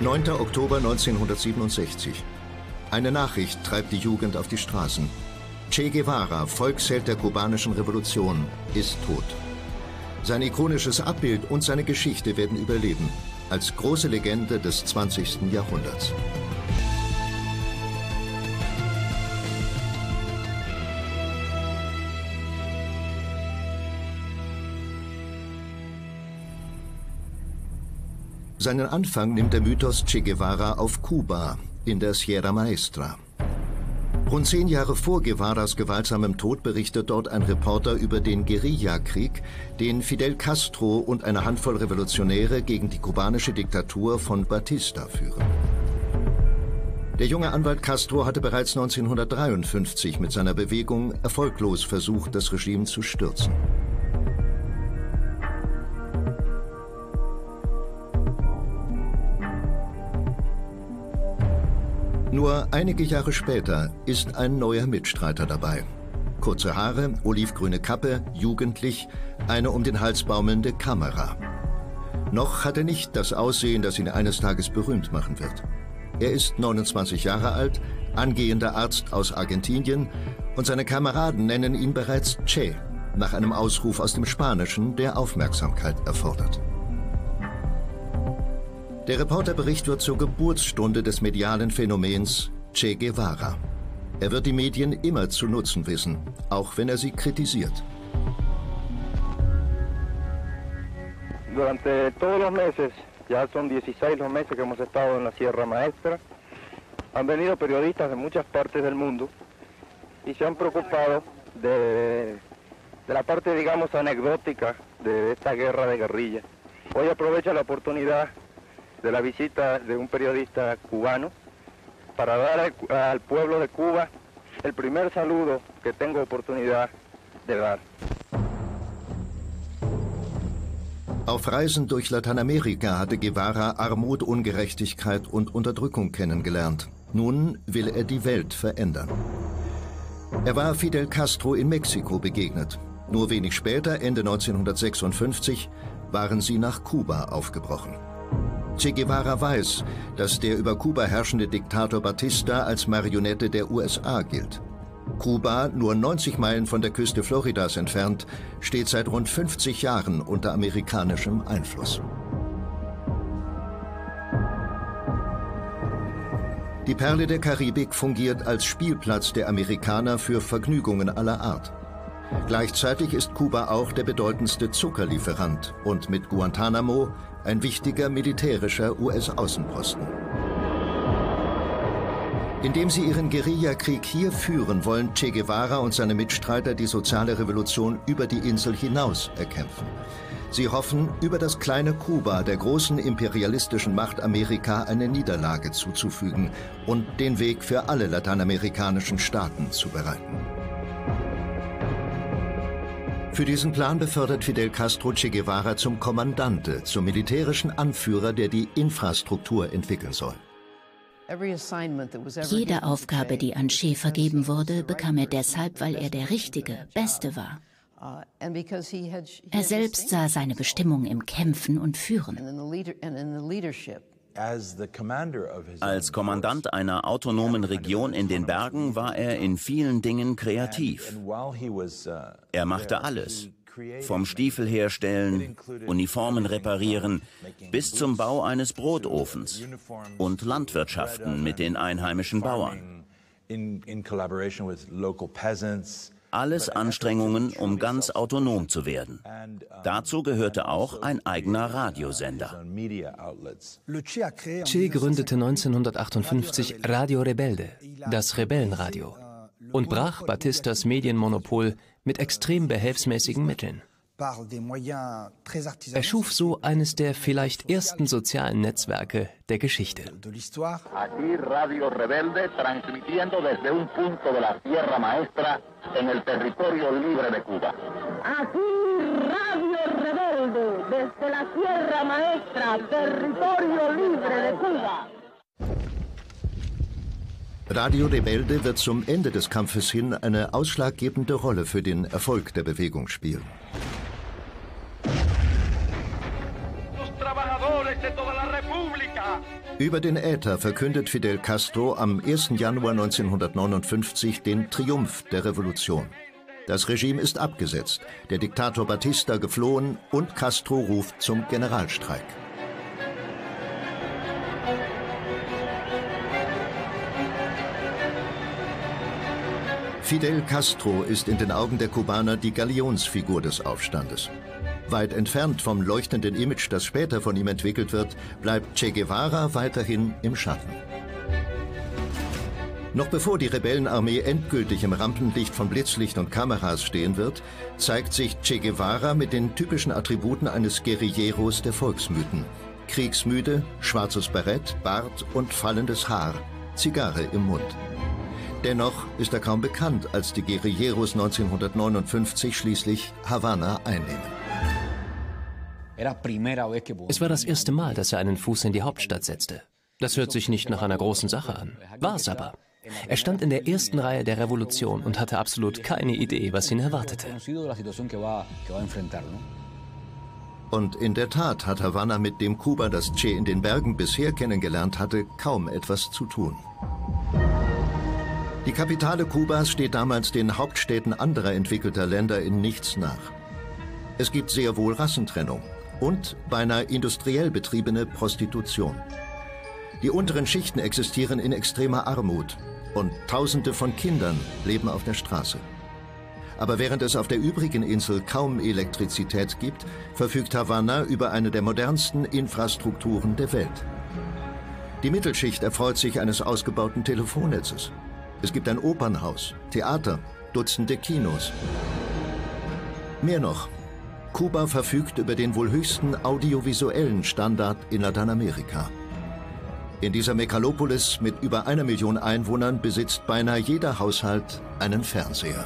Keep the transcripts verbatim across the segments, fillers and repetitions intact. neunter Oktober neunzehnhundertsiebenundsechzig. Eine Nachricht treibt die Jugend auf die Straßen. Che Guevara, Volksheld der kubanischen Revolution, ist tot. Sein ikonisches Abbild und seine Geschichte werden überleben, als große Legende des zwanzigsten Jahrhunderts. Seinen Anfang nimmt der Mythos Che Guevara auf Kuba, in der Sierra Maestra. Rund zehn Jahre vor Guevaras gewaltsamem Tod berichtet dort ein Reporter über den Guerillakrieg, den Fidel Castro und eine Handvoll Revolutionäre gegen die kubanische Diktatur von Batista führen. Der junge Anwalt Castro hatte bereits neunzehnhundertdreiundfünfzig mit seiner Bewegung erfolglos versucht, das Regime zu stürzen. Nur einige Jahre später ist ein neuer Mitstreiter dabei. Kurze Haare, olivgrüne Kappe, jugendlich, eine um den Hals baumelnde Kamera. Noch hat er nicht das Aussehen, das ihn eines Tages berühmt machen wird. Er ist neunundzwanzig Jahre alt, angehender Arzt aus Argentinien, und seine Kameraden nennen ihn bereits Che, nach einem Ausruf aus dem Spanischen, der Aufmerksamkeit erfordert. Der Reporterbericht wird zur Geburtsstunde des medialen Phänomens Che Guevara. Er wird die Medien immer zu nutzen wissen, auch wenn er sie kritisiert. Durante todos los meses, ya son dieciséis los meses que hemos estado en la Sierra Maestra, han venido periodistas de muchas partes del mundo y se han preocupado de, de la parte, digamos, anecdótica de esta guerra de guerrilla. Hoy aprovecho la oportunidad de la visita de un periodista cubano para dar al, al pueblo de Cuba el primer saludo que tengo oportunidad de dar. Auf Reisen durch Lateinamerika hatte Guevara Armut, Ungerechtigkeit und Unterdrückung kennengelernt. Nun will er die Welt verändern. Er war Fidel Castro in Mexiko begegnet. Nur wenig später, Ende neunzehnhundertsechsundfünfzig, waren sie nach Kuba aufgebrochen. Che Guevara weiß, dass der über Kuba herrschende Diktator Batista als Marionette der U S A gilt. Kuba, nur neunzig Meilen von der Küste Floridas entfernt, steht seit rund fünfzig Jahren unter amerikanischem Einfluss. Die Perle der Karibik fungiert als Spielplatz der Amerikaner für Vergnügungen aller Art. Gleichzeitig ist Kuba auch der bedeutendste Zuckerlieferant und mit Guantanamo ein wichtiger militärischer U S-Außenposten. Indem sie ihren Guerillakrieg hier führen, wollen Che Guevara und seine Mitstreiter die soziale Revolution über die Insel hinaus erkämpfen. Sie hoffen, über das kleine Kuba der großen imperialistischen Macht Amerika eine Niederlage zuzufügen und den Weg für alle lateinamerikanischen Staaten zu bereiten. Für diesen Plan befördert Fidel Castro Che Guevara zum Kommandante, zum militärischen Anführer, der die Infrastruktur entwickeln soll. Jede Aufgabe, die an Che vergeben wurde, bekam er deshalb, weil er der Richtige, Beste war. Er selbst sah seine Bestimmung im Kämpfen und Führen. Als Kommandant einer autonomen Region in den Bergen war er in vielen Dingen kreativ. Er machte alles, vom Stiefel herstellen, Uniformen reparieren, bis zum Bau eines Brotofens und Landwirtschaften mit den einheimischen Bauern. Alles Anstrengungen, um ganz autonom zu werden. Dazu gehörte auch ein eigener Radiosender. Che gründete neunzehnhundertachtundfünfzig Radio Rebelde, das Rebellenradio, und brach Batistas Medienmonopol mit extrem behelfsmäßigen Mitteln. Er schuf so eines der vielleicht ersten sozialen Netzwerke der Geschichte. Radio Rebelde wird zum Ende des Kampfes hin eine ausschlaggebende Rolle für den Erfolg der Bewegung spielen. Über den Äther verkündet Fidel Castro am ersten Januar neunzehnhundertneunundfünfzig den Triumph der Revolution. Das Regime ist abgesetzt, der Diktator Batista geflohen und Castro ruft zum Generalstreik. Fidel Castro ist in den Augen der Kubaner die Galionsfigur des Aufstandes. Weit entfernt vom leuchtenden Image, das später von ihm entwickelt wird, bleibt Che Guevara weiterhin im Schatten. Noch bevor die Rebellenarmee endgültig im Rampenlicht von Blitzlicht und Kameras stehen wird, zeigt sich Che Guevara mit den typischen Attributen eines Guerilleros der Volksmythen. Kriegsmüde, schwarzes Barett, Bart und fallendes Haar, Zigarre im Mund. Dennoch ist er kaum bekannt, als die Guerilleros neunzehnhundertneunundfünfzig schließlich Havanna einnehmen. Es war das erste Mal, dass er einen Fuß in die Hauptstadt setzte. Das hört sich nicht nach einer großen Sache an, war es aber. Er stand in der ersten Reihe der Revolution und hatte absolut keine Idee, was ihn erwartete. Und in der Tat hat Havanna mit dem Kuba, das Che in den Bergen bisher kennengelernt hatte, kaum etwas zu tun. Die Kapitale Kubas steht damals den Hauptstädten anderer entwickelter Länder in nichts nach. Es gibt sehr wohl Rassentrennung und beinahe industriell betriebene Prostitution. Die unteren Schichten existieren in extremer Armut und Tausende von Kindern leben auf der Straße. Aber während es auf der übrigen Insel kaum Elektrizität gibt, verfügt Havanna über eine der modernsten Infrastrukturen der Welt. Die Mittelschicht erfreut sich eines ausgebauten Telefonnetzes. Es gibt ein Opernhaus, Theater, Dutzende Kinos. Mehr noch, Kuba verfügt über den wohl höchsten audiovisuellen Standard in Lateinamerika. In dieser Megalopolis mit über einer Million Einwohnern besitzt beinahe jeder Haushalt einen Fernseher.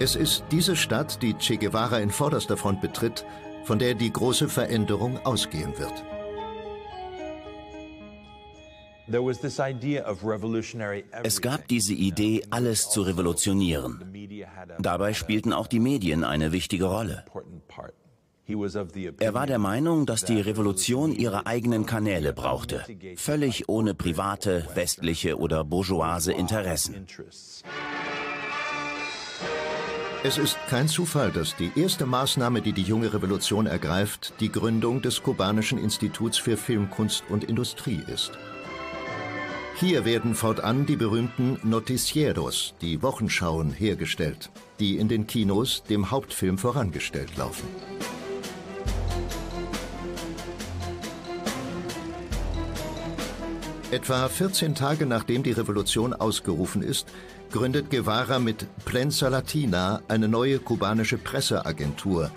Es ist diese Stadt, die Che Guevara in vorderster Front betritt, von der die große Veränderung ausgehen wird. Es gab diese Idee, alles zu revolutionieren. Dabei spielten auch die Medien eine wichtige Rolle. Er war der Meinung, dass die Revolution ihre eigenen Kanäle brauchte, völlig ohne private, westliche oder bourgeoise Interessen. Es ist kein Zufall, dass die erste Maßnahme, die die junge Revolution ergreift, die Gründung des kubanischen Instituts für Filmkunst und Industrie ist. Hier werden fortan die berühmten Noticieros, die Wochenschauen, hergestellt, die in den Kinos dem Hauptfilm vorangestellt laufen. Etwa vierzehn Tage nachdem die Revolution ausgerufen ist, gründet Guevara mit Prensa Latina eine neue kubanische Presseagentur,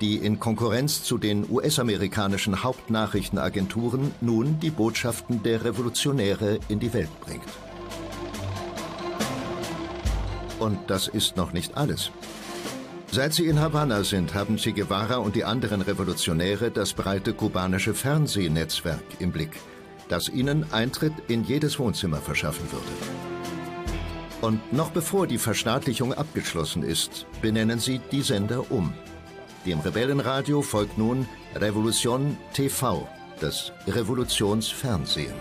die in Konkurrenz zu den U S-amerikanischen Hauptnachrichtenagenturen nun die Botschaften der Revolutionäre in die Welt bringt. Und das ist noch nicht alles. Seit sie in Havanna sind, haben Che Guevara und die anderen Revolutionäre das breite kubanische Fernsehnetzwerk im Blick, das ihnen Eintritt in jedes Wohnzimmer verschaffen würde. Und noch bevor die Verstaatlichung abgeschlossen ist, benennen sie die Sender um. Dem Rebellenradio folgt nun Revolution T V, das Revolutionsfernsehen.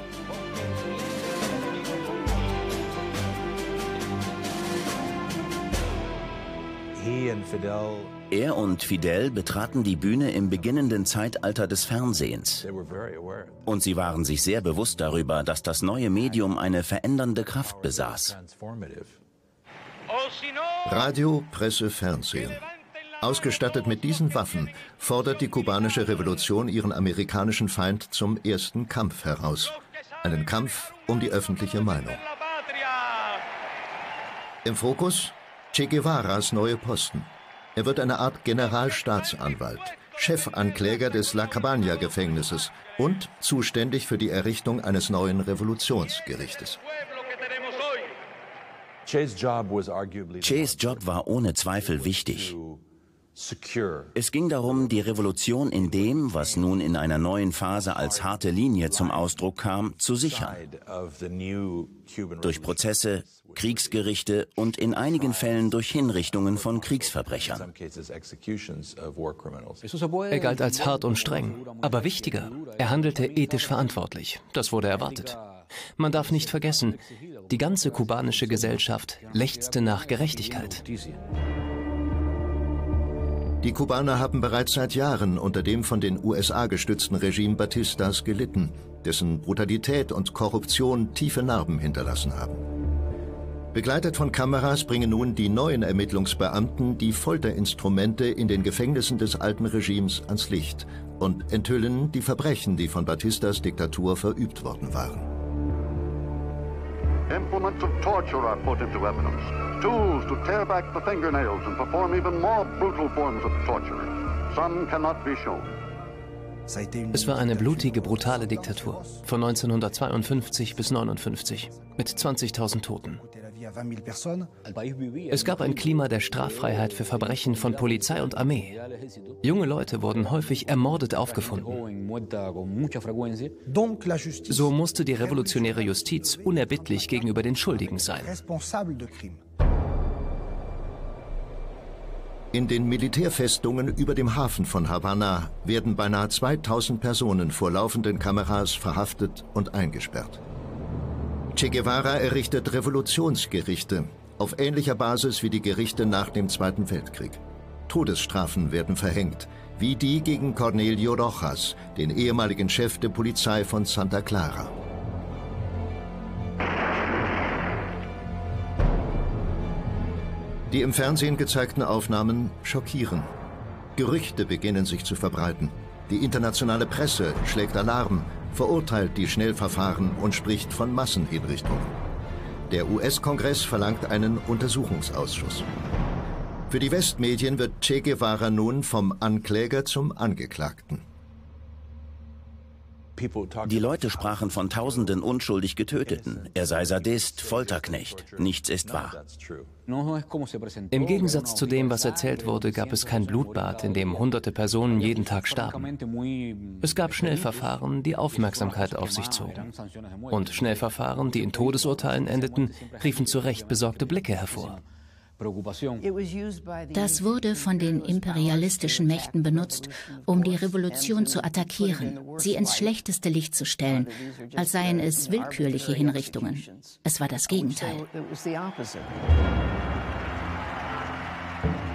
Er und Fidel betraten die Bühne im beginnenden Zeitalter des Fernsehens. Und sie waren sich sehr bewusst darüber, dass das neue Medium eine verändernde Kraft besaß. Radio, Presse, Fernsehen. Ausgestattet mit diesen Waffen fordert die kubanische Revolution ihren amerikanischen Feind zum ersten Kampf heraus. Einen Kampf um die öffentliche Meinung. Im Fokus Che Guevaras neue Posten. Er wird eine Art Generalstaatsanwalt, Chefankläger des La Cabaña-Gefängnisses und zuständig für die Errichtung eines neuen Revolutionsgerichtes. Che's Job war ohne Zweifel wichtig. Es ging darum, die Revolution in dem, was nun in einer neuen Phase als harte Linie zum Ausdruck kam, zu sichern. Durch Prozesse, Kriegsgerichte und in einigen Fällen durch Hinrichtungen von Kriegsverbrechern. Er galt als hart und streng, aber wichtiger, er handelte ethisch verantwortlich. Das wurde erwartet. Man darf nicht vergessen, die ganze kubanische Gesellschaft lechzte nach Gerechtigkeit. Die Kubaner haben bereits seit Jahren unter dem von den U S A gestützten Regime Batistas gelitten, dessen Brutalität und Korruption tiefe Narben hinterlassen haben. Begleitet von Kameras bringen nun die neuen Ermittlungsbeamten die Folterinstrumente in den Gefängnissen des alten Regimes ans Licht und enthüllen die Verbrechen, die von Batistas Diktatur verübt worden waren. Implements of torture are put into evidence. Tools to tear back the fingernails and perform even more brutal forms of torture. Some cannot be shown. Es war eine blutige, brutale Diktatur von neunzehnhundertzweiundfünfzig bis neunundfünfzig mit zwanzigtausend Toten. Es gab ein Klima der Straffreiheit für Verbrechen von Polizei und Armee. Junge Leute wurden häufig ermordet aufgefunden. So musste die revolutionäre Justiz unerbittlich gegenüber den Schuldigen sein. In den Militärfestungen über dem Hafen von Havanna werden beinahe zweitausend Personen vor laufenden Kameras verhaftet und eingesperrt. Che Guevara errichtet Revolutionsgerichte auf ähnlicher Basis wie die Gerichte nach dem Zweiten Weltkrieg. Todesstrafen werden verhängt, wie die gegen Cornelio Rojas, den ehemaligen Chef der Polizei von Santa Clara. Die im Fernsehen gezeigten Aufnahmen schockieren. Gerüchte beginnen sich zu verbreiten. Die internationale Presse schlägt Alarm, verurteilt die Schnellverfahren und spricht von Massenhinrichtungen. Der U S-Kongress verlangt einen Untersuchungsausschuss. Für die Westmedien wird Che Guevara nun vom Ankläger zum Angeklagten. Die Leute sprachen von Tausenden unschuldig Getöteten. Er sei Sadist, Folterknecht. Nichts ist wahr. Im Gegensatz zu dem, was erzählt wurde, gab es kein Blutbad, in dem hunderte Personen jeden Tag starben. Es gab Schnellverfahren, die Aufmerksamkeit auf sich zogen. Und Schnellverfahren, die in Todesurteilen endeten, riefen zu Recht besorgte Blicke hervor. Das wurde von den imperialistischen Mächten benutzt, um die Revolution zu attackieren, sie ins schlechteste Licht zu stellen, als seien es willkürliche Hinrichtungen. Es war das Gegenteil.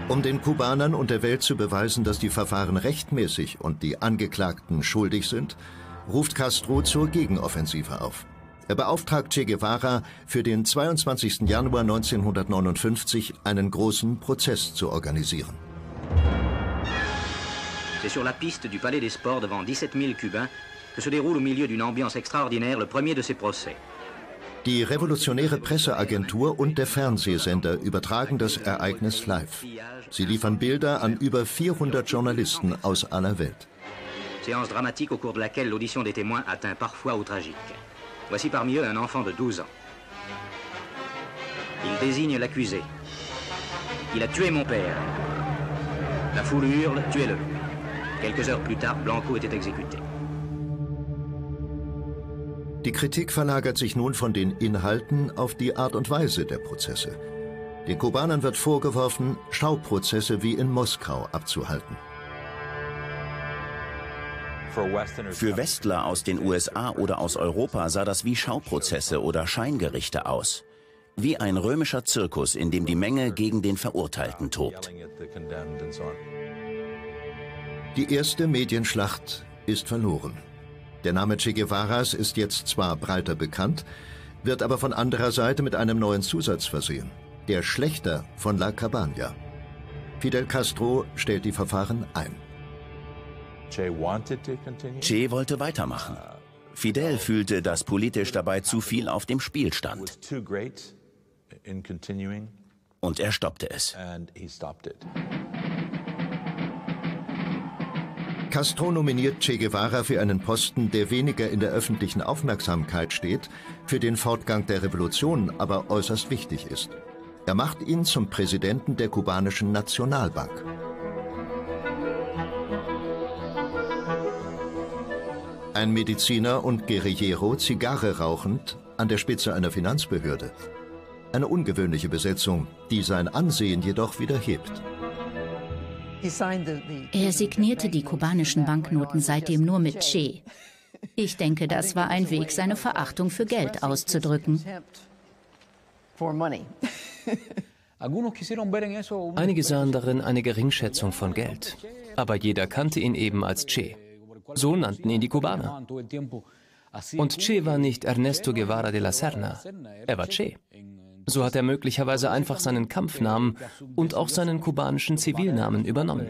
Um den Kubanern und der Welt zu beweisen, dass die Verfahren rechtmäßig und die Angeklagten schuldig sind, ruft Castro zur Gegenoffensive auf. Er beauftragt Che Guevara, für den zweiundzwanzigsten Januar neunzehnhundertneunundfünfzig einen großen Prozess zu organisieren. C'est sur la piste du Palais des Sports devant dix-sept mille Cubains que se déroule au milieu d'une ambiance extraordinaire le premier de ces procès. Die revolutionäre Presseagentur und der Fernsehsender übertragen das Ereignis live. Sie liefern Bilder an über vierhundert Journalisten aus aller Welt. Séance dramatique au cours de laquelle l'audition des témoins atteint parfois au tragique. Voici parmi eux un enfant de douze ans. Il désigne l'accusé. Il a tué mon père. La foule hurle, tuez-le. Quelques heures plus tard, Blanco était exécuté. Die Kritik verlagert sich nun von den Inhalten auf die Art und Weise der Prozesse. Den Kubanern wird vorgeworfen, Schauprozesse wie in Moskau abzuhalten. Für Westler aus den U S A oder aus Europa sah das wie Schauprozesse oder Scheingerichte aus. Wie ein römischer Zirkus, in dem die Menge gegen den Verurteilten tobt. Die erste Medienschlacht ist verloren. Der Name Che Guevaras ist jetzt zwar breiter bekannt, wird aber von anderer Seite mit einem neuen Zusatz versehen. Der Schlächter von La Cabaña. Fidel Castro stellt die Verfahren ein. Che wollte weitermachen. Fidel fühlte, dass politisch dabei zu viel auf dem Spiel stand. Und er stoppte es. Castro nominiert Che Guevara für einen Posten, der weniger in der öffentlichen Aufmerksamkeit steht, für den Fortgang der Revolution aber äußerst wichtig ist. Er macht ihn zum Präsidenten der kubanischen Nationalbank. Ein Mediziner und Guerillero, Zigarre rauchend, an der Spitze einer Finanzbehörde. Eine ungewöhnliche Besetzung, die sein Ansehen jedoch wieder hebt. Er signierte die kubanischen Banknoten seitdem nur mit Che. Ich denke, das war ein Weg, seine Verachtung für Geld auszudrücken. Einige sahen darin eine Geringschätzung von Geld. Aber jeder kannte ihn eben als Che. So nannten ihn die Kubaner. Und Che war nicht Ernesto Guevara de la Serna, er war Che. So hat er möglicherweise einfach seinen Kampfnamen und auch seinen kubanischen Zivilnamen übernommen.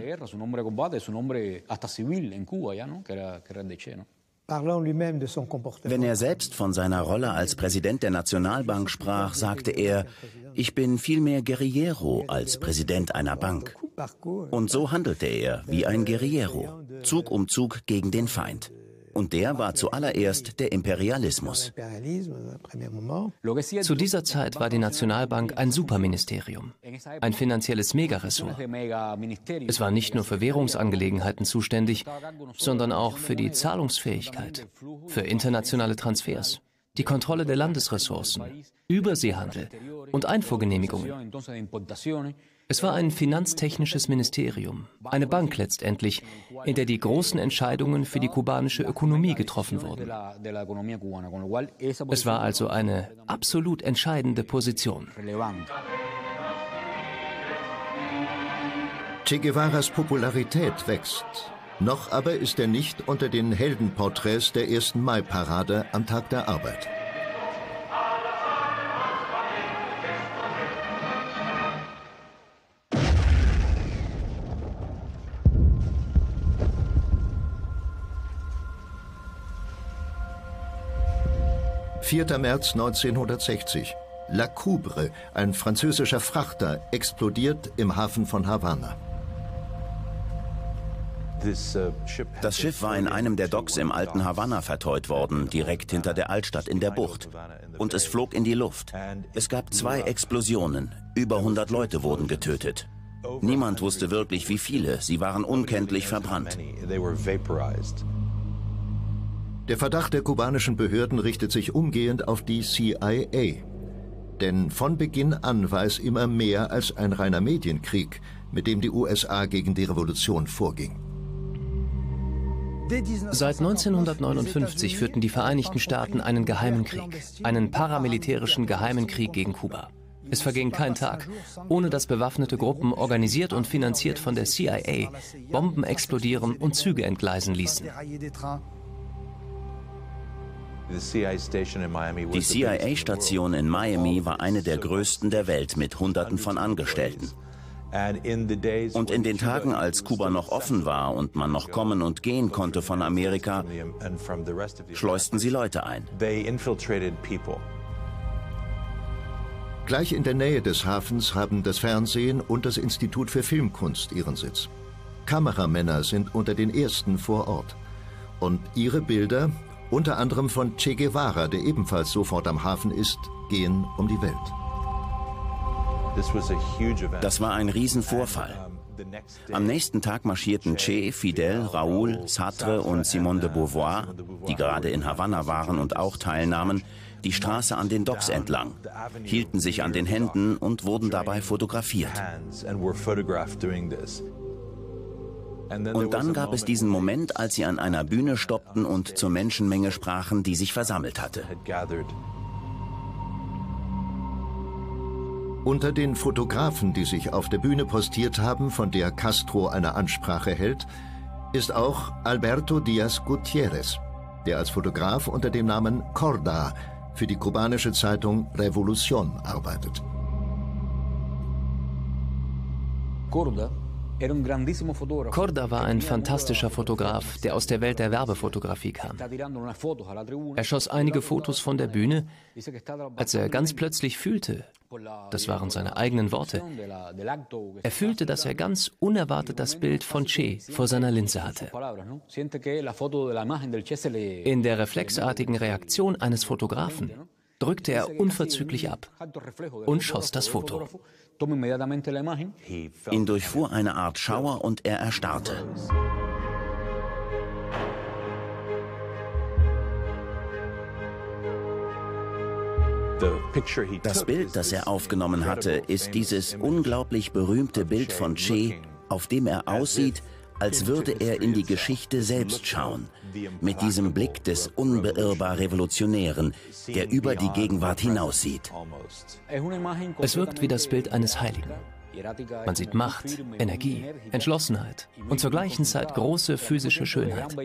Wenn er selbst von seiner Rolle als Präsident der Nationalbank sprach, sagte er, ich bin vielmehr Guerillero als Präsident einer Bank. Und so handelte er wie ein Guerillero, Zug um Zug gegen den Feind. Und der war zuallererst der Imperialismus. Zu dieser Zeit war die Nationalbank ein Superministerium, ein finanzielles Megaressort. Es war nicht nur für Währungsangelegenheiten zuständig, sondern auch für die Zahlungsfähigkeit, für internationale Transfers, die Kontrolle der Landesressourcen, Überseehandel und Einfuhrgenehmigungen. Es war ein finanztechnisches Ministerium, eine Bank letztendlich, in der die großen Entscheidungen für die kubanische Ökonomie getroffen wurden. Es war also eine absolut entscheidende Position. Che Guevaras Popularität wächst. Noch aber ist er nicht unter den Heldenporträts der ersten Mai-Parade am Tag der Arbeit. vierter März neunzehnhundertsechzig. La Coubre, ein französischer Frachter, explodiert im Hafen von Havanna. Das Schiff war in einem der Docks im alten Havanna verteut worden, direkt hinter der Altstadt in der Bucht. Und es flog in die Luft. Es gab zwei Explosionen. Über hundert Leute wurden getötet. Niemand wusste wirklich, wie viele. Sie waren unkenntlich verbrannt. Der Verdacht der kubanischen Behörden richtet sich umgehend auf die C I A. Denn von Beginn an war es immer mehr als ein reiner Medienkrieg, mit dem die U S A gegen die Revolution vorging. Seit neunzehnhundertneunundfünfzig führten die Vereinigten Staaten einen geheimen Krieg, einen paramilitärischen geheimen Krieg gegen Kuba. Es verging kein Tag, ohne dass bewaffnete Gruppen, organisiert und finanziert von der C I A, Bomben explodieren und Züge entgleisen ließen. Die C I A-Station in Miami war eine der größten der Welt mit Hunderten von Angestellten. Und in den Tagen, als Kuba noch offen war und man noch kommen und gehen konnte von Amerika, schleusten sie Leute ein. Gleich in der Nähe des Hafens haben das Fernsehen und das Institut für Filmkunst ihren Sitz. Kameramänner sind unter den ersten vor Ort. Und ihre Bilder, unter anderem von Che Guevara, der ebenfalls sofort am Hafen ist, gehen um die Welt. Das war ein Riesenvorfall. Am nächsten Tag marschierten Che, Fidel, Raúl, Sartre und Simone de Beauvoir, die gerade in Havanna waren und auch teilnahmen, die Straße an den Docks entlang, hielten sich an den Händen und wurden dabei fotografiert. Und dann gab es diesen Moment, als sie an einer Bühne stoppten und zur Menschenmenge sprachen, die sich versammelt hatte. Unter den Fotografen, die sich auf der Bühne postiert haben, von der Castro eine Ansprache hält, ist auch Alberto Díaz Gutierrez, der als Fotograf unter dem Namen Corda für die kubanische Zeitung Revolución arbeitet. Corda. Corda war ein fantastischer Fotograf, der aus der Welt der Werbefotografie kam. Er schoss einige Fotos von der Bühne, als er ganz plötzlich fühlte, das waren seine eigenen Worte, er fühlte, dass er ganz unerwartet das Bild von Che vor seiner Linse hatte. In der reflexartigen Reaktion eines Fotografen drückte er unverzüglich ab und schoss das Foto. Ihn durchfuhr eine Art Schauer und er erstarrte. Das Bild, das er aufgenommen hatte, ist dieses unglaublich berühmte Bild von Che, auf dem er aussieht, als würde er in die Geschichte selbst schauen, mit diesem Blick des unbeirrbar Revolutionären, der über die Gegenwart hinaussieht. Es wirkt wie das Bild eines Heiligen. Man sieht Macht, Energie, Entschlossenheit und zur gleichen Zeit große physische Schönheit,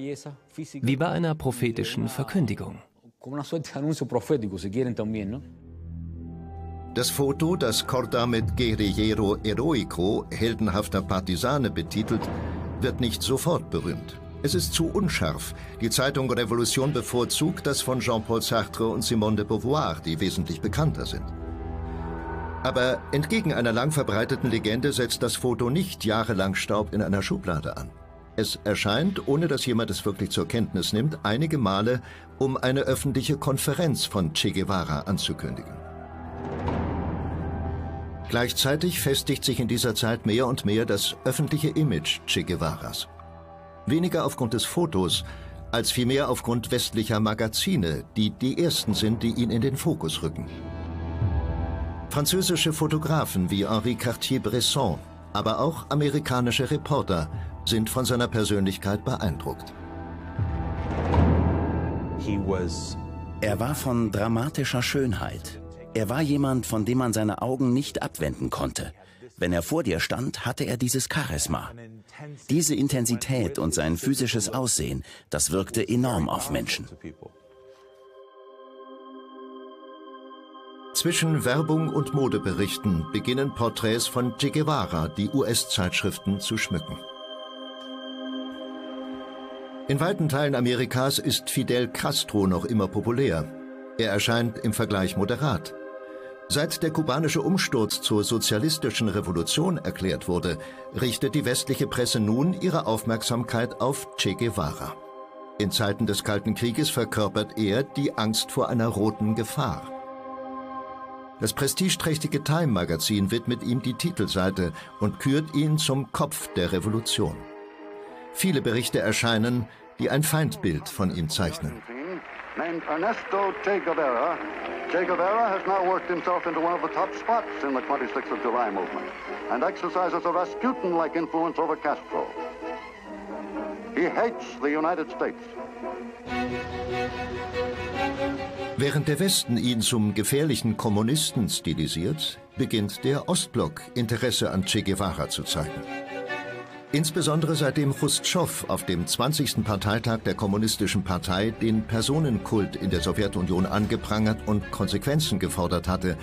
wie bei einer prophetischen Verkündigung. Das Foto, das Corda mit Guerrillero Eroico, heldenhafter Partisane, betitelt, wird nicht sofort berühmt. Es ist zu unscharf. Die Zeitung Revolution bevorzugt das von Jean-Paul Sartre und Simone de Beauvoir, die wesentlich bekannter sind. Aber entgegen einer lang verbreiteten Legende setzt das Foto nicht jahrelang Staub in einer Schublade an. Es erscheint, ohne dass jemand es wirklich zur Kenntnis nimmt, einige Male, um eine öffentliche Konferenz von Che Guevara anzukündigen. Gleichzeitig festigt sich in dieser Zeit mehr und mehr das öffentliche Image Che Guevaras. Weniger aufgrund des Fotos, als vielmehr aufgrund westlicher Magazine, die die ersten sind, die ihn in den Fokus rücken. Französische Fotografen wie Henri Cartier-Bresson, aber auch amerikanische Reporter sind von seiner Persönlichkeit beeindruckt. Er war von dramatischer Schönheit. Er war jemand, von dem man seine Augen nicht abwenden konnte. Wenn er vor dir stand, hatte er dieses Charisma. Diese Intensität und sein physisches Aussehen, das wirkte enorm auf Menschen. Zwischen Werbung und Modeberichten beginnen Porträts von Che Guevara, die U S-Zeitschriften zu schmücken. In weiten Teilen Amerikas ist Fidel Castro noch immer populär. Er erscheint im Vergleich moderat. Seit der kubanische Umsturz zur sozialistischen Revolution erklärt wurde, richtet die westliche Presse nun ihre Aufmerksamkeit auf Che Guevara. In Zeiten des Kalten Krieges verkörpert er die Angst vor einer roten Gefahr. Das prestigeträchtige Time-Magazin widmet ihm die Titelseite und kürt ihn zum Kopf der Revolution. Viele Berichte erscheinen, die ein Feindbild von ihm zeichnen. Named Ernesto Che Guevara, Che Guevara has now worked himself into one of the top spots in the twenty-sixth of July movement and exercises a Rasputin-like influence over Castro. He hates the United States. Während der Westen ihn zum gefährlichen Kommunisten stilisiert, beginnt der Ostblock Interesse an Che Guevara zu zeigen. Insbesondere seitdem Chruschtschow auf dem zwanzigsten Parteitag der Kommunistischen Partei den Personenkult in der Sowjetunion angeprangert und Konsequenzen gefordert hatte,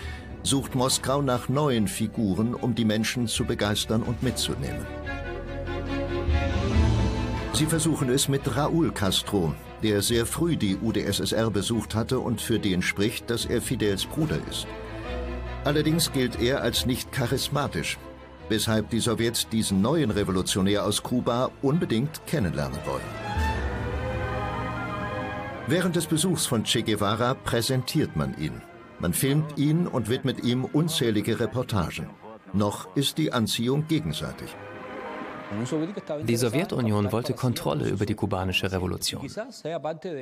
sucht Moskau nach neuen Figuren, um die Menschen zu begeistern und mitzunehmen. Sie versuchen es mit Raúl Castro, der sehr früh die U d S S R besucht hatte und für den spricht, dass er Fidels Bruder ist. Allerdings gilt er als nicht charismatisch, weshalb die Sowjets diesen neuen Revolutionär aus Kuba unbedingt kennenlernen wollen. Während des Besuchs von Che Guevara präsentiert man ihn. Man filmt ihn und widmet ihm unzählige Reportagen. Noch ist die Anziehung gegenseitig. Die Sowjetunion wollte Kontrolle über die kubanische Revolution.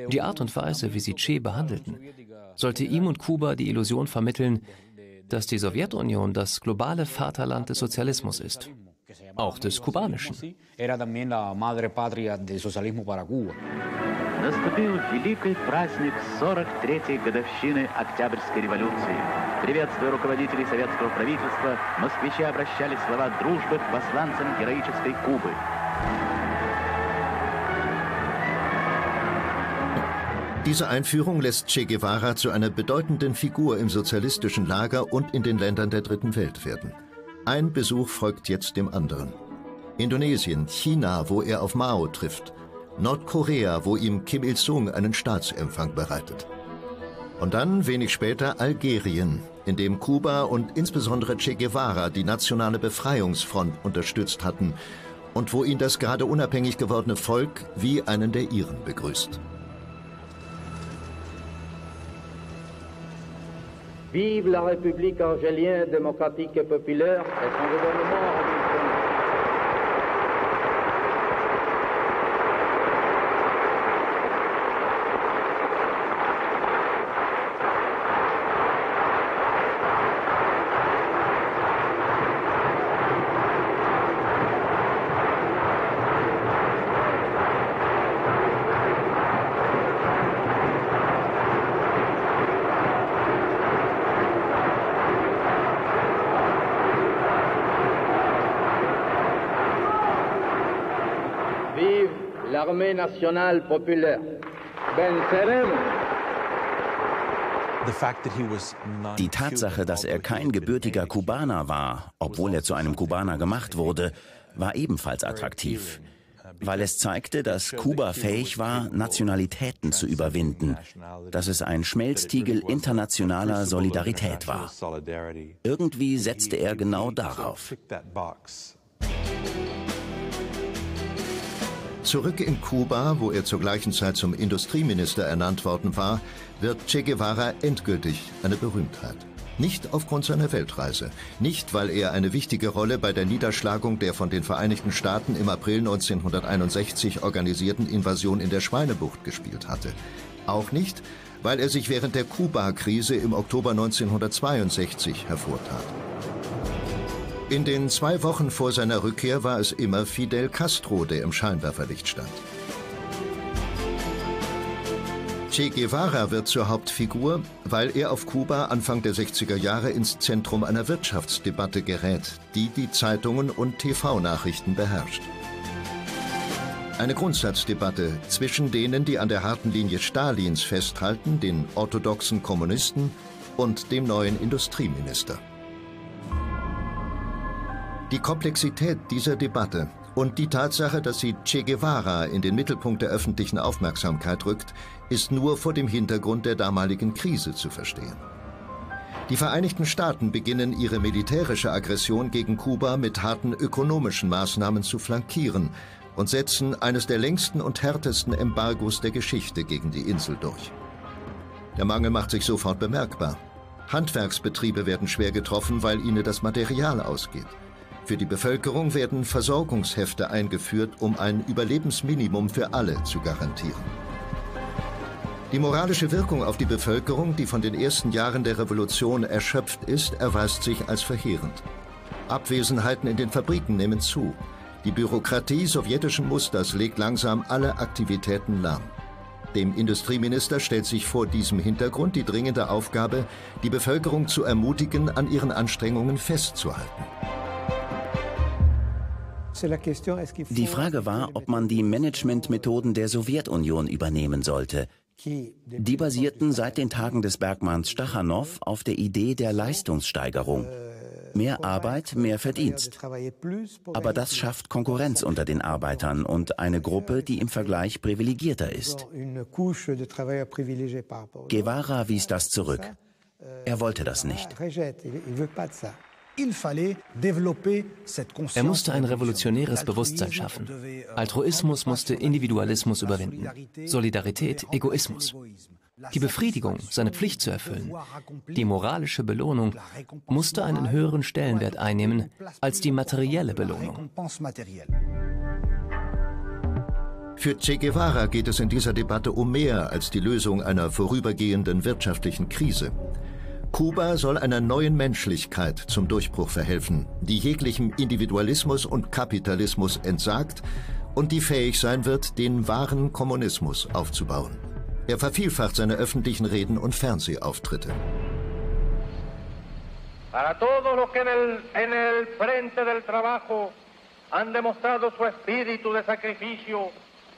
Die Art und Weise, wie sie Che behandelten, sollte ihm und Kuba die Illusion vermitteln, dass die Sowjetunion das globale Vaterland des Sozialismus ist, auch des kubanischen. Diese Einführung lässt Che Guevara zu einer bedeutenden Figur im sozialistischen Lager und in den Ländern der Dritten Welt werden. Ein Besuch folgt jetzt dem anderen. Indonesien, China, wo er auf Mao trifft, Nordkorea, wo ihm Kim Il-sung einen Staatsempfang bereitet. Und dann, wenig später, Algerien, in dem Kuba und insbesondere Che Guevara die nationale Befreiungsfront unterstützt hatten und wo ihn das gerade unabhängig gewordene Volk wie einen der ihren begrüßt. Vive la République algérienne démocratique et populaire et son gouvernement. l'armée nationale populaire. Venceremos. Die Tatsache, dass er kein gebürtiger Kubaner war, obwohl er zu einem Kubaner gemacht wurde, war ebenfalls attraktiv, weil es zeigte, dass Kuba fähig war, Nationalitäten zu überwinden, dass es ein Schmelztiegel internationaler Solidarität war. Irgendwie setzte er genau darauf. Zurück in Kuba, wo er zur gleichen Zeit zum Industrieminister ernannt worden war, wird Che Guevara endgültig eine Berühmtheit. Nicht aufgrund seiner Weltreise, nicht weil er eine wichtige Rolle bei der Niederschlagung der von den Vereinigten Staaten im April neunzehnhunderteinundsechzig organisierten Invasion in der Schweinebucht gespielt hatte. Auch nicht, weil er sich während der Kuba-Krise im Oktober neunzehnhundertzweiundsechzig hervortat. In den zwei Wochen vor seiner Rückkehr war es immer Fidel Castro, der im Scheinwerferlicht stand. Che Guevara wird zur Hauptfigur, weil er auf Kuba Anfang der sechziger Jahre ins Zentrum einer Wirtschaftsdebatte gerät, die die Zeitungen und T V-Nachrichten beherrscht. Eine Grundsatzdebatte zwischen denen, die an der harten Linie Stalins festhalten, den orthodoxen Kommunisten und dem neuen Industrieminister. Die Komplexität dieser Debatte und die Tatsache, dass sie Che Guevara in den Mittelpunkt der öffentlichen Aufmerksamkeit rückt, ist nur vor dem Hintergrund der damaligen Krise zu verstehen. Die Vereinigten Staaten beginnen ihre militärische Aggression gegen Kuba mit harten ökonomischen Maßnahmen zu flankieren und setzen eines der längsten und härtesten Embargos der Geschichte gegen die Insel durch. Der Mangel macht sich sofort bemerkbar. Handwerksbetriebe werden schwer getroffen, weil ihnen das Material ausgeht. Für die Bevölkerung werden Versorgungshefte eingeführt, um ein Überlebensminimum für alle zu garantieren. Die moralische Wirkung auf die Bevölkerung, die von den ersten Jahren der Revolution erschöpft ist, erweist sich als verheerend. Abwesenheiten in den Fabriken nehmen zu. Die Bürokratie sowjetischen Musters legt langsam alle Aktivitäten lahm. Dem Industrieminister stellt sich vor diesem Hintergrund die dringende Aufgabe, die Bevölkerung zu ermutigen, an ihren Anstrengungen festzuhalten. Die Frage war, ob man die Managementmethoden der Sowjetunion übernehmen sollte. Die basierten seit den Tagen des Bergmanns Stachanow auf der Idee der Leistungssteigerung. Mehr Arbeit, mehr Verdienst. Aber das schafft Konkurrenz unter den Arbeitern und eine Gruppe, die im Vergleich privilegierter ist. Guevara wies das zurück. Er wollte das nicht. Er musste ein revolutionäres Bewusstsein schaffen. Altruismus musste Individualismus überwinden. Solidarität, Egoismus. Die Befriedigung, seine Pflicht zu erfüllen, die moralische Belohnung musste einen höheren Stellenwert einnehmen als die materielle Belohnung. Für Che Guevara geht es in dieser Debatte um mehr als die Lösung einer vorübergehenden wirtschaftlichen Krise. Kuba soll einer neuen Menschlichkeit zum Durchbruch verhelfen, die jeglichem Individualismus und Kapitalismus entsagt und die fähig sein wird, den wahren Kommunismus aufzubauen. Er vervielfacht seine öffentlichen Reden und Fernsehauftritte. Para todos los que en el, en el frente del trabajo han demostrado su espíritu de sacrificio,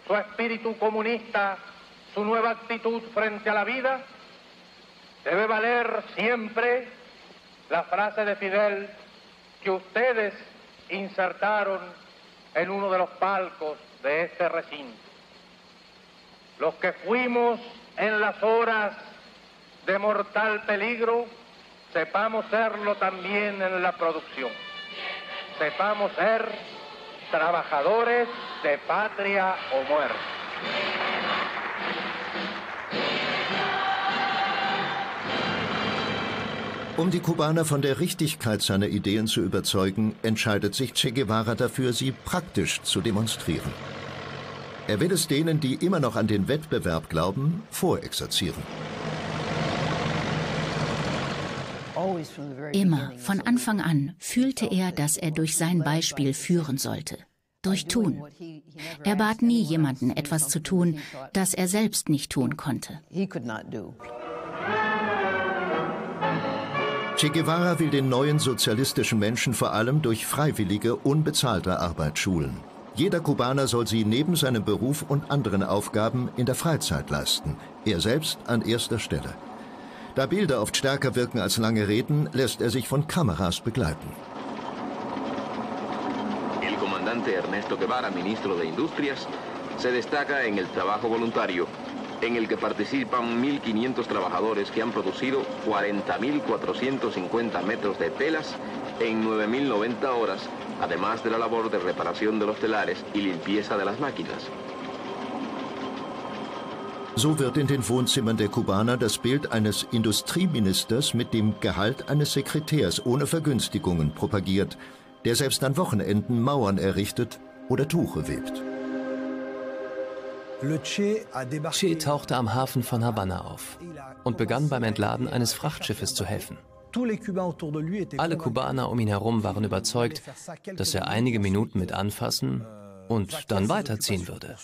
su espíritu comunista, su nueva actitud frente a la vida, debe valer siempre la frase de Fidel que ustedes insertaron en uno de los palcos de este recinto. Los que fuimos en las horas de mortal peligro, sepamos serlo también en la producción. Sepamos ser trabajadores de patria o muerte. Um die Kubaner von der Richtigkeit seiner Ideen zu überzeugen, entscheidet sich Che Guevara dafür, sie praktisch zu demonstrieren. Er will es denen, die immer noch an den Wettbewerb glauben, vorexerzieren. Immer, von Anfang an, fühlte er, dass er durch sein Beispiel führen sollte. Durch Tun. Er bat nie jemanden, etwas zu tun, das er selbst nicht tun konnte. Che Guevara will den neuen sozialistischen Menschen vor allem durch freiwillige, unbezahlte Arbeit schulen. Jeder Kubaner soll sie neben seinem Beruf und anderen Aufgaben in der Freizeit leisten, er selbst an erster Stelle. Da Bilder oft stärker wirken als lange Reden, lässt er sich von Kameras begleiten. El comandante Ernesto Guevara, Ministro de Industrias, se destaca en el trabajo voluntario, en el que participan mil quinientos trabajadores que han producido cuarenta mil cuatrocientos cincuenta metros de telas en nueve mil noventa horas, además de la labor de reparación de los telares y limpieza de las máquinas. So wird in den Wohnzimmern der Kubaner das Bild eines Industrieministers mit dem Gehalt eines Sekretärs ohne Vergünstigungen propagiert, der selbst an Wochenenden Mauern errichtet oder Tuche webt. Che tauchte am Hafen von Havanna auf und begann beim Entladen eines Frachtschiffes zu helfen. Alle Kubaner um ihn herum waren überzeugt, dass er einige Minuten mit anfassen und dann weiterziehen würde.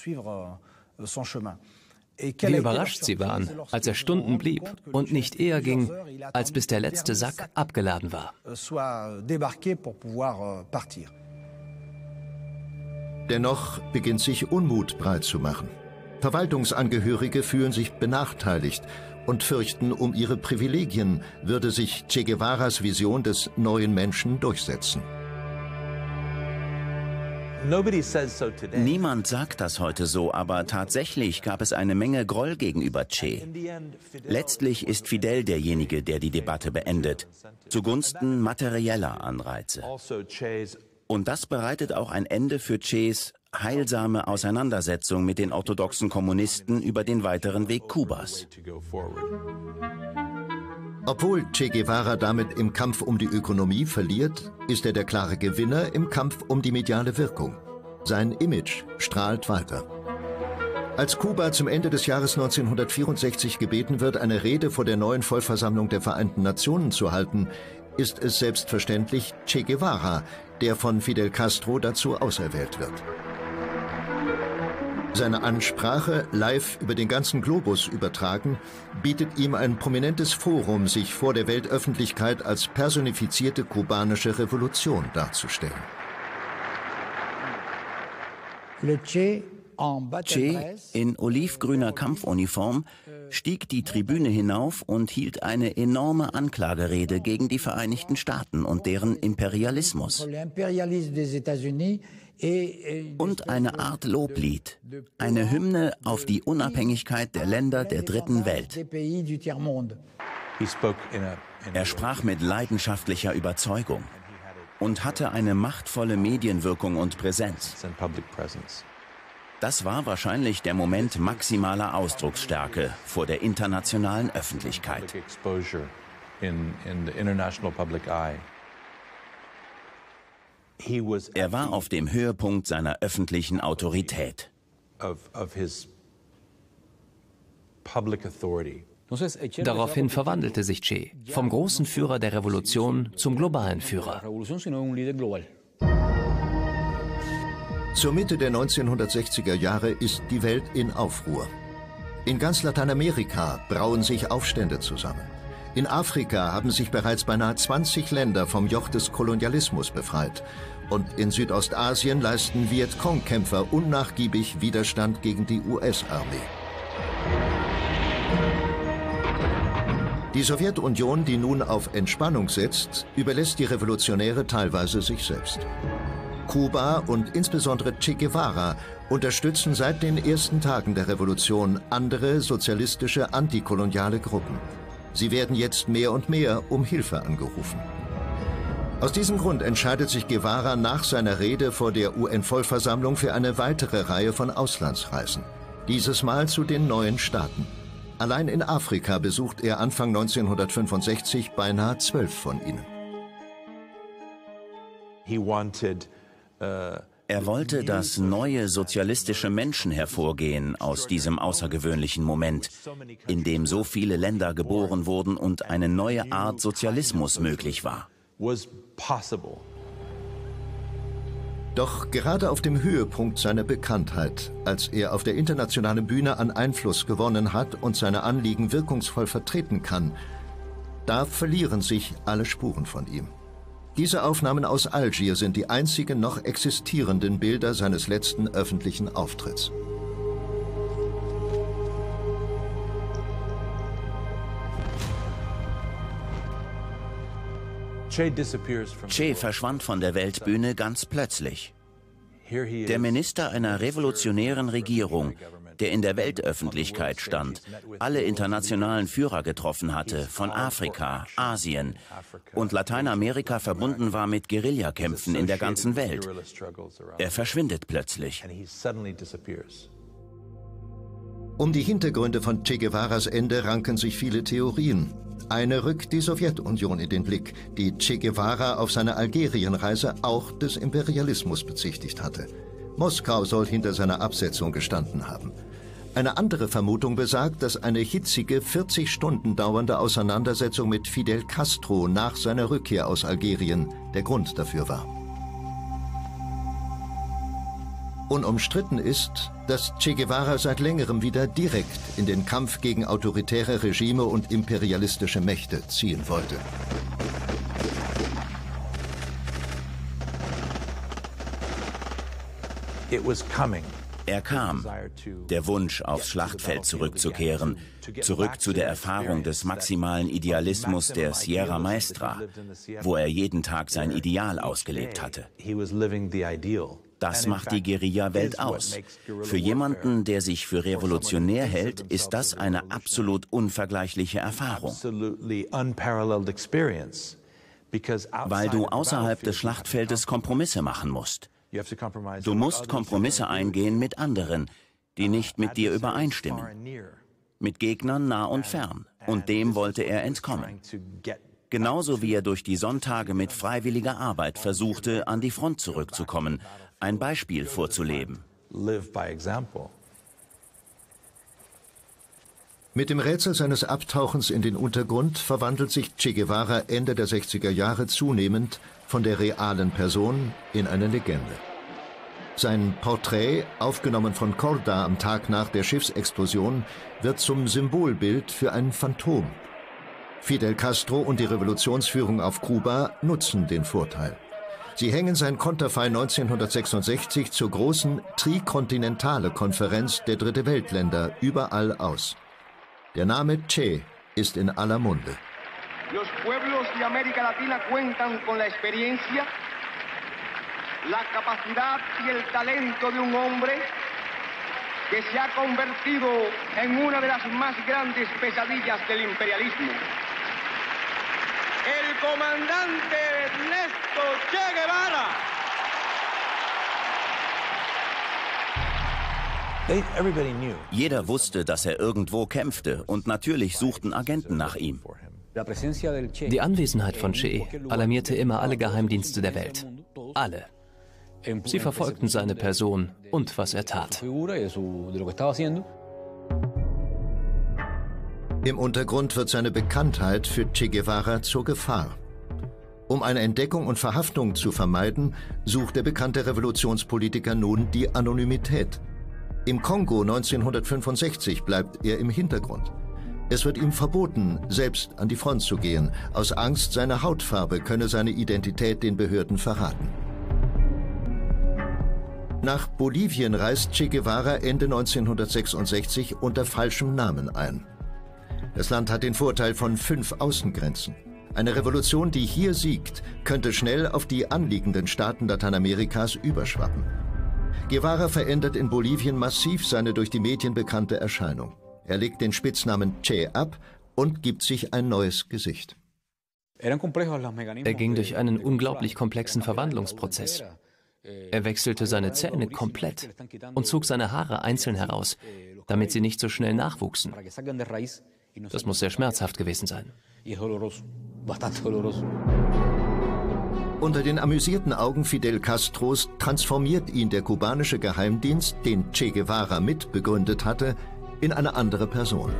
Wie überrascht sie waren, als er Stunden blieb und nicht eher ging, als bis der letzte Sack abgeladen war. Dennoch beginnt sich Unmut breit zu machen. Verwaltungsangehörige fühlen sich benachteiligt und fürchten um ihre Privilegien, würde sich Che Guevaras Vision des neuen Menschen durchsetzen. Niemand sagt das heute so, aber tatsächlich gab es eine Menge Groll gegenüber Che. Letztlich ist Fidel derjenige, der die Debatte beendet, zugunsten materieller Anreize. Und das bereitet auch ein Ende für Ches heilsame Auseinandersetzung mit den orthodoxen Kommunisten über den weiteren Weg Kubas. Obwohl Che Guevara damit im Kampf um die Ökonomie verliert, ist er der klare Gewinner im Kampf um die mediale Wirkung. Sein Image strahlt weiter. Als Kuba zum Ende des Jahres neunzehnhundertvierundsechzig gebeten wird, eine Rede vor der neuen Vollversammlung der Vereinten Nationen zu halten, ist es selbstverständlich Che Guevara, der von Fidel Castro dazu auserwählt wird. Seine Ansprache, live über den ganzen Globus übertragen, bietet ihm ein prominentes Forum, sich vor der Weltöffentlichkeit als personifizierte kubanische Revolution darzustellen. Che in olivgrüner Kampfuniform stieg die Tribüne hinauf und hielt eine enorme Anklagerede gegen die Vereinigten Staaten und deren Imperialismus. Und eine Art Loblied, eine Hymne auf die Unabhängigkeit der Länder der Dritten Welt. Er sprach mit leidenschaftlicher Überzeugung und hatte eine machtvolle Medienwirkung und Präsenz. Das war wahrscheinlich der Moment maximaler Ausdrucksstärke vor der internationalen Öffentlichkeit. Er war auf dem Höhepunkt seiner öffentlichen Autorität. Daraufhin verwandelte sich Che vom großen Führer der Revolution zum globalen Führer. Zur Mitte der neunzehnhundertsechziger Jahre ist die Welt in Aufruhr. In ganz Lateinamerika brauen sich Aufstände zusammen. In Afrika haben sich bereits beinahe zwanzig Länder vom Joch des Kolonialismus befreit. Und in Südostasien leisten Vietcong-Kämpfer unnachgiebig Widerstand gegen die U S-Armee. Die Sowjetunion, die nun auf Entspannung setzt, überlässt die Revolutionäre teilweise sich selbst. Kuba und insbesondere Che Guevara unterstützen seit den ersten Tagen der Revolution andere sozialistische antikoloniale Gruppen. Sie werden jetzt mehr und mehr um Hilfe angerufen. Aus diesem Grund entscheidet sich Guevara nach seiner Rede vor der U N-Vollversammlung für eine weitere Reihe von Auslandsreisen. Dieses Mal zu den neuen Staaten. Allein in Afrika besucht er Anfang neunzehnhundertfünfundsechzig beinahe zwölf von ihnen. He wanted Er wollte, dass neue sozialistische Menschen hervorgehen aus diesem außergewöhnlichen Moment, in dem so viele Länder geboren wurden und eine neue Art Sozialismus möglich war. Doch gerade auf dem Höhepunkt seiner Bekanntheit, als er auf der internationalen Bühne an Einfluss gewonnen hat und seine Anliegen wirkungsvoll vertreten kann, da verlieren sich alle Spuren von ihm. Diese Aufnahmen aus Algier sind die einzigen noch existierenden Bilder seines letzten öffentlichen Auftritts. Che verschwand von der Weltbühne ganz plötzlich. Der Minister einer revolutionären Regierung, der in der Weltöffentlichkeit stand, alle internationalen Führer getroffen hatte, von Afrika, Asien und Lateinamerika verbunden war mit Guerillakämpfen in der ganzen Welt. Er verschwindet plötzlich. Um die Hintergründe von Che Guevaras Ende ranken sich viele Theorien. Eine rückt die Sowjetunion in den Blick, die Che Guevara auf seiner Algerienreise auch des Imperialismus bezichtigt hatte. Moskau soll hinter seiner Absetzung gestanden haben. Eine andere Vermutung besagt, dass eine hitzige, vierzig Stunden dauernde Auseinandersetzung mit Fidel Castro nach seiner Rückkehr aus Algerien der Grund dafür war. Unumstritten ist, dass Che Guevara seit längerem wieder direkt in den Kampf gegen autoritäre Regime und imperialistische Mächte ziehen wollte. Er kam, der Wunsch, aufs Schlachtfeld zurückzukehren, zurück zu der Erfahrung des maximalen Idealismus der Sierra Maestra, wo er jeden Tag sein Ideal ausgelebt hatte. Das macht die Guerilla-Welt aus. Für jemanden, der sich für revolutionär hält, ist das eine absolut unvergleichliche Erfahrung. Weil du außerhalb des Schlachtfeldes Kompromisse machen musst. Du musst Kompromisse eingehen mit anderen, die nicht mit dir übereinstimmen. Mit Gegnern nah und fern. Und dem wollte er entkommen. Genauso wie er durch die Sonntage mit freiwilliger Arbeit versuchte, an die Front zurückzukommen, ein Beispiel vorzuleben. Mit dem Rätsel seines Abtauchens in den Untergrund verwandelt sich Che Guevara Ende der sechziger Jahre zunehmend von der realen Person in eine Legende. Sein Porträt, aufgenommen von Corda am Tag nach der Schiffsexplosion, wird zum Symbolbild für ein Phantom. Fidel Castro und die Revolutionsführung auf Kuba nutzen den Vorteil. Sie hängen sein Konterfei neunzehnhundertsechsundsechzig zur großen Trikontinentale Konferenz der Dritte Weltländer überall aus. Der Name Che ist in aller Munde. Los pueblos de América Latina cuentan con la experiencia, la capacidad y el talento de un hombre que se ha convertido en una de las más grandes pesadillas del imperialismo. El comandante Ernesto Che Guevara. Jeder wusste, dass er irgendwo kämpfte, und natürlich suchten Agenten nach ihm. Die Anwesenheit von Che alarmierte immer alle Geheimdienste der Welt. Alle. Sie verfolgten seine Person und was er tat. Im Untergrund wird seine Bekanntheit für Che Guevara zur Gefahr. Um eine Entdeckung und Verhaftung zu vermeiden, sucht der bekannte Revolutionspolitiker nun die Anonymität. Im Kongo neunzehnhundertfünfundsechzig bleibt er im Hintergrund. Es wird ihm verboten, selbst an die Front zu gehen. Aus Angst, seine Hautfarbe könne seine Identität den Behörden verraten. Nach Bolivien reist Che Guevara Ende neunzehnhundertsechsundsechzig unter falschem Namen ein. Das Land hat den Vorteil von fünf Außengrenzen. Eine Revolution, die hier siegt, könnte schnell auf die anliegenden Staaten Lateinamerikas überschwappen. Guevara verändert in Bolivien massiv seine durch die Medien bekannte Erscheinung. Er legt den Spitznamen Che ab und gibt sich ein neues Gesicht. Er ging durch einen unglaublich komplexen Verwandlungsprozess. Er wechselte seine Zähne komplett und zog seine Haare einzeln heraus, damit sie nicht so schnell nachwuchsen. Das muss sehr schmerzhaft gewesen sein. Unter den amüsierten Augen Fidel Castros transformiert ihn der kubanische Geheimdienst, den Che Guevara mitbegründet hatte, in eine andere Person.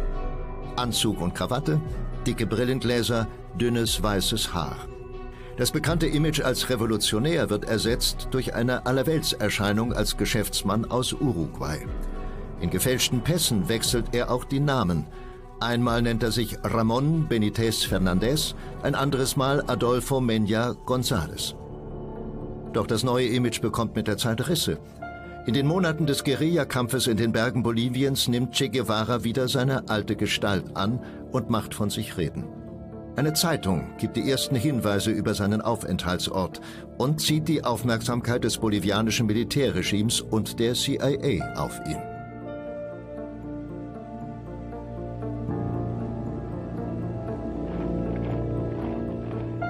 Anzug und Krawatte, dicke Brillengläser, dünnes weißes Haar. Das bekannte Image als Revolutionär wird ersetzt durch eine Allerweltserscheinung als Geschäftsmann aus Uruguay. In gefälschten Pässen wechselt er auch die Namen. Einmal nennt er sich Ramón Benítez Fernández, ein anderes Mal Adolfo Meña González. Doch das neue Image bekommt mit der Zeit Risse. In den Monaten des Guerillakampfes in den Bergen Boliviens nimmt Che Guevara wieder seine alte Gestalt an und macht von sich reden. Eine Zeitung gibt die ersten Hinweise über seinen Aufenthaltsort und zieht die Aufmerksamkeit des bolivianischen Militärregimes und der C I A auf ihn.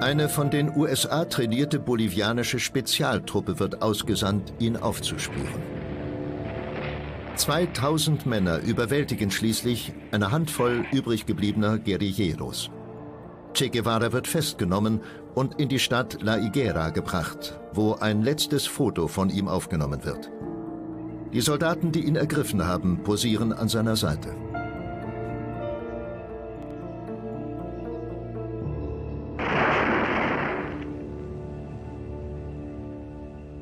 Eine von den U S A trainierte bolivianische Spezialtruppe wird ausgesandt, ihn aufzuspüren. zweitausend Männer überwältigen schließlich eine Handvoll übrig gebliebener Guerilleros. Che Guevara wird festgenommen und in die Stadt La Higuera gebracht, wo ein letztes Foto von ihm aufgenommen wird. Die Soldaten, die ihn ergriffen haben, posieren an seiner Seite.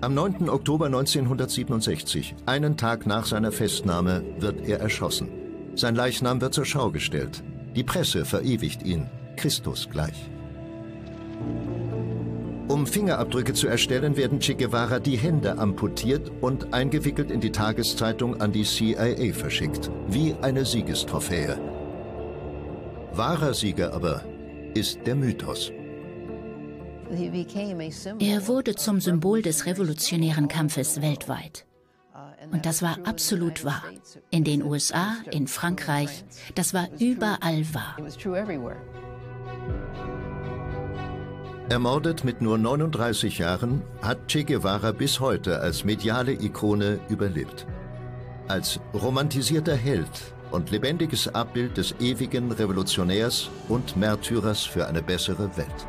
Am neunten Oktober neunzehnhundertsiebenundsechzig, einen Tag nach seiner Festnahme, wird er erschossen. Sein Leichnam wird zur Schau gestellt. Die Presse verewigt ihn, Christus gleich. Um Fingerabdrücke zu erstellen, werden Che Guevara die Hände amputiert und eingewickelt in die Tageszeitung an die C I A verschickt, wie eine Siegestrophäe. Wahrer Sieger aber ist der Mythos. Er wurde zum Symbol des revolutionären Kampfes weltweit. Und das war absolut wahr. In den U S A, in Frankreich, das war überall wahr. Ermordet mit nur neununddreißig Jahren, hat Che Guevara bis heute als mediale Ikone überlebt. Als romantisierter Held und lebendiges Abbild des ewigen Revolutionärs und Märtyrers für eine bessere Welt.